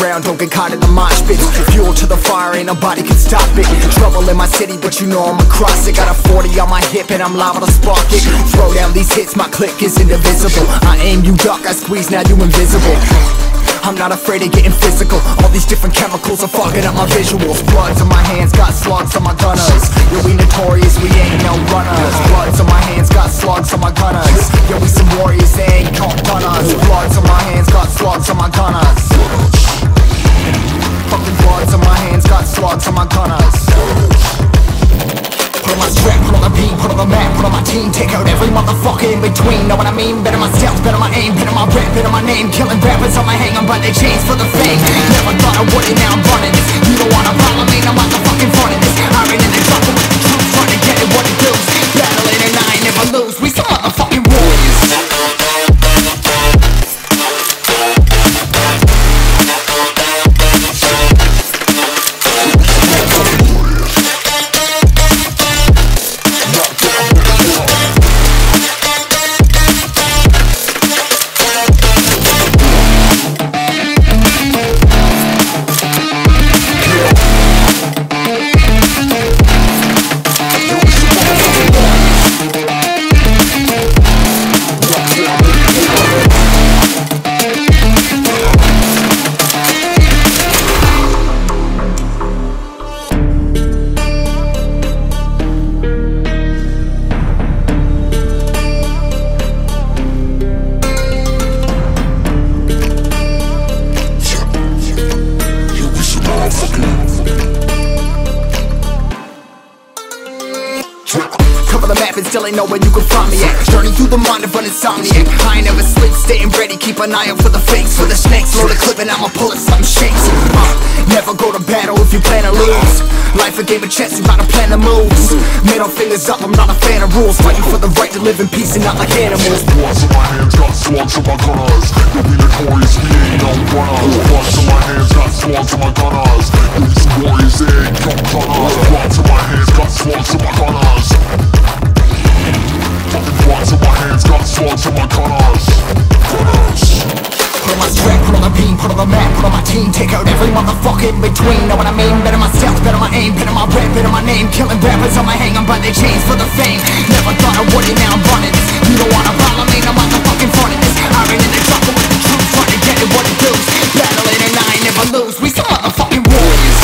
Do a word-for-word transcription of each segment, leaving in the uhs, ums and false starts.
around, don't get caught in the mosh pit. Fuel to the fire, ain't nobody can stop it. Trouble in my city, but you know I'm across it. Got a forty on my hip and I'm liable to spark it. Throw down these hits, my click is indivisible. I aim, you duck, I squeeze, now you invisible. I'm not afraid of getting physical. All these different chemicals are fogging up my visuals. Bloods on my hands, got slugs on my gunners. Yeah, we notorious, we ain't no runners. Bloods on my hands, got slugs on my gunners. Yeah, we some warriors, they ain't caught gunners. Bloods on my hands, got slugs on my gunners. Fucking bloods on my hands, got slugs on my gunners. Put on my strap, put on the beat, put on the map, put on my team. Take out every motherfucker in between, know what I mean? Better myself, better my aim, better my rap, better my name. Killing rappers on my hang, I'm by their chains for the fame. Never thought I would, and now I'm running this. You don't want a problem, ain't no motherfucking fun in this. I ran in the jungle with the troops, trying to get it what it does. Battling and I ain't never lose, we some motherfucking warriors. Still ain't know where you can find me at. Journey through the mind of an insomniac. I ain't never sleep, staying ready, keep an eye out for the fakes, for the snakes. Load a clip and I'ma pull it, something shakes. uh, Never go to battle if you plan to lose. Life a game of chess, you gotta plan the moves. Middle fingers up, I'm not a fan of rules. Fighting for the right to live in peace and not like animals. Bloods in my hands, got slugs in my gunners. You'll be notorious, we ain't no runners. Bloods in my hands, got slugs in my gunners. You'll be warriors, they ain't no gunners. Bloods in my hands, got slugs in my gunners. Bloods in my hands, got slugs in my gunners. Put on my strap, put on the beam, put on the map, put on my team. Take out every motherfucker in between, know what I mean? Better myself, better my aim, better my rap, better my name. Killing rappers on my hang, I'm by their chains for the fame. Never thought I would, and now I'm running this. You don't want a problem, ain't no motherfucking fun in this. I ran in the jungle with the troops, trying to get it what it does. Battling and I ain't never lose, we some motherfucking warriors.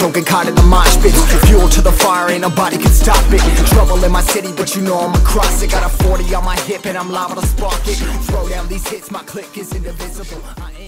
Don't get caught in the mosh pit. Fuel to the fire, ain't nobody can stop it. Trouble in my city, but you know I'm across it. Got a forty on my hip and I'm liable to spark it. Throw down these hits, my click is indivisible. I